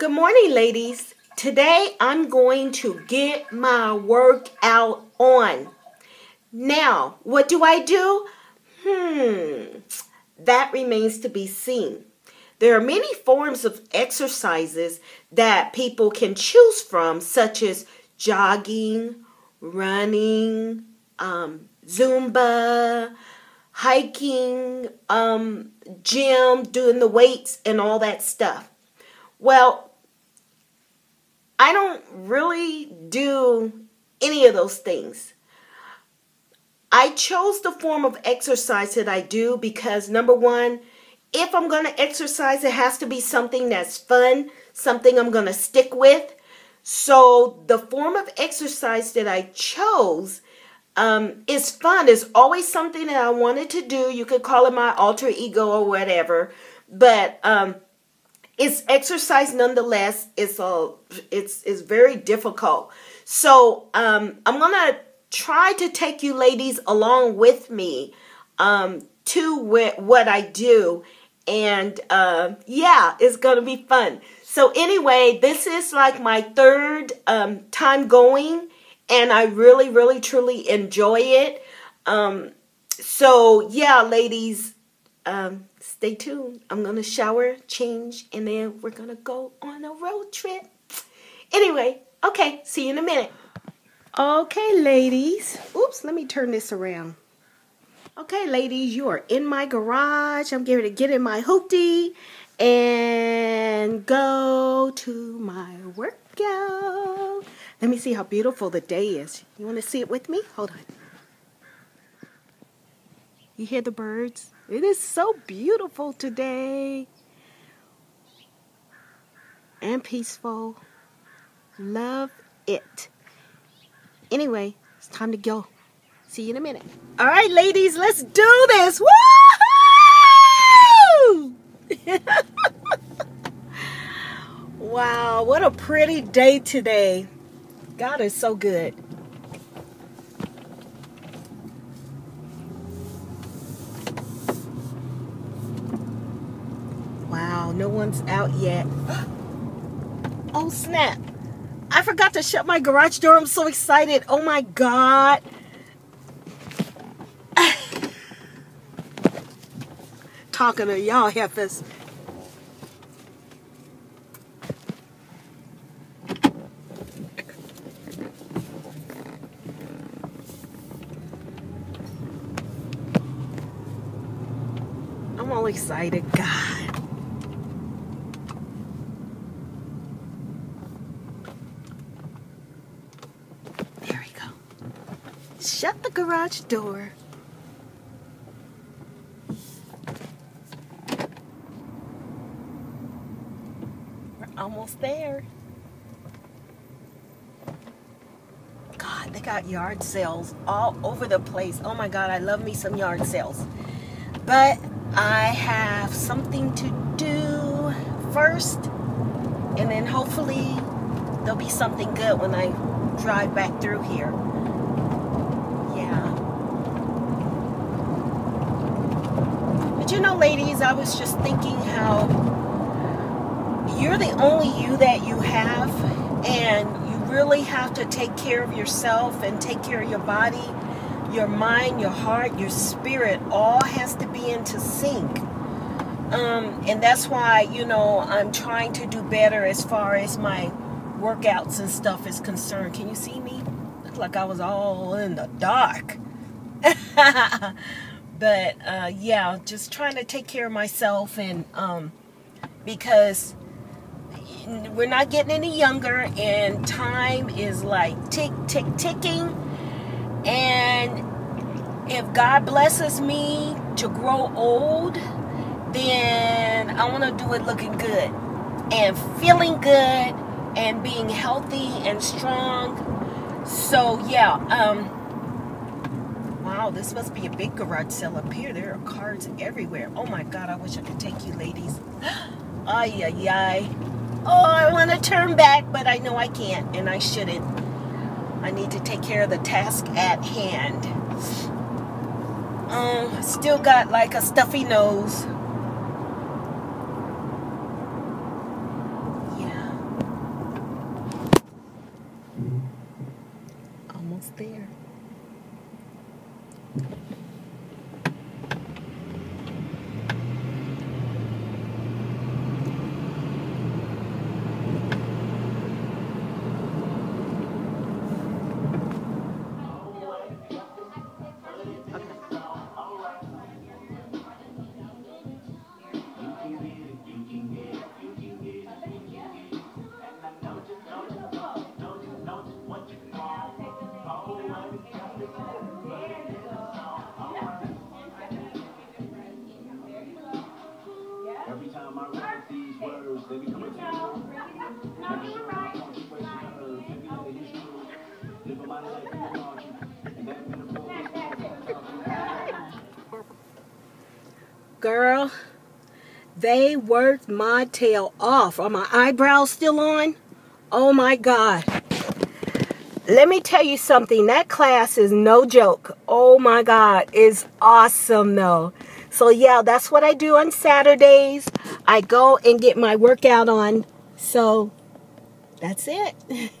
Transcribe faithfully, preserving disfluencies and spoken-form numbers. Good morning, ladies. Today I'm going to get my workout on. Now, what do I do? Hmm, that remains to be seen. There are many forms of exercises that people can choose from, such as jogging, running, um, Zumba, hiking, um, gym, doing the weights, and all that stuff. Well, I don't really do any of those things. I chose the form of exercise that I do because, number one, if I'm going to exercise, it has to be something that's fun, something I'm going to stick with. So the form of exercise that I chose um, is fun. It's always something that I wanted to do. You could call it my alter ego or whatever, but um, it's exercise nonetheless. It's a, it's, it's very difficult. So um, I'm going to try to take you ladies along with me um, to wh what I do. And uh, yeah, it's going to be fun. So anyway, this is like my third um, time going. And I really, really, truly enjoy it. Um, so yeah, ladies, um, stay tuned. I'm going to shower, change, and then we're going to go on a road trip. Anyway, okay, see you in a minute. Okay, ladies. Oops, let me turn this around. Okay, ladies, you are in my garage. I'm going to get in my hoopty and go to my workout. Let me see how beautiful the day is. You want to see it with me? Hold on. You hear the birds? It is so beautiful today and peaceful. Love it. Anyway, it's time to go. See you in a minute. All right, ladies, let's do this. Woo-hoo! Wow, what a pretty day today. God is so good. No one's out yet. Oh, snap. I forgot to shut my garage door. I'm so excited. Oh, my God. Talking to y'all heifers. I'm all excited. God. Shut the garage door. We're almost there. God, they got yard sales all over the place. Oh my God, I love me some yard sales. But I have something to do first, and then hopefully there'll be something good when I drive back through here. You know, ladies, I was just thinking how you're the only you that you have, and you really have to take care of yourself and take care of your body, your mind, your heart, your spirit. All has to be into sync. Um, and that's why, you know, I'm trying to do better as far as my workouts and stuff is concerned. Can you see me? Looked like I was all in the dark. But, uh, yeah, just trying to take care of myself, and um, because we're not getting any younger, and time is like tick, tick, ticking. And if God blesses me to grow old, then I want to do it looking good and feeling good and being healthy and strong. So, yeah, um... wow, this must be a big garage sale up here. There are cars everywhere. Oh my God, I wish I could take you ladies. Ay, ay, ay. Oh, I want to turn back, but I know I can't, and I shouldn't. I need to take care of the task at hand. Um, still got like a stuffy nose. Yeah. Girl, they worked my tail off. Are my eyebrows still on? Oh my God. Let me tell you something. That class is no joke. Oh my God. It's awesome though. So yeah, that's what I do on Saturdays. I go and get my workout on. So that's it.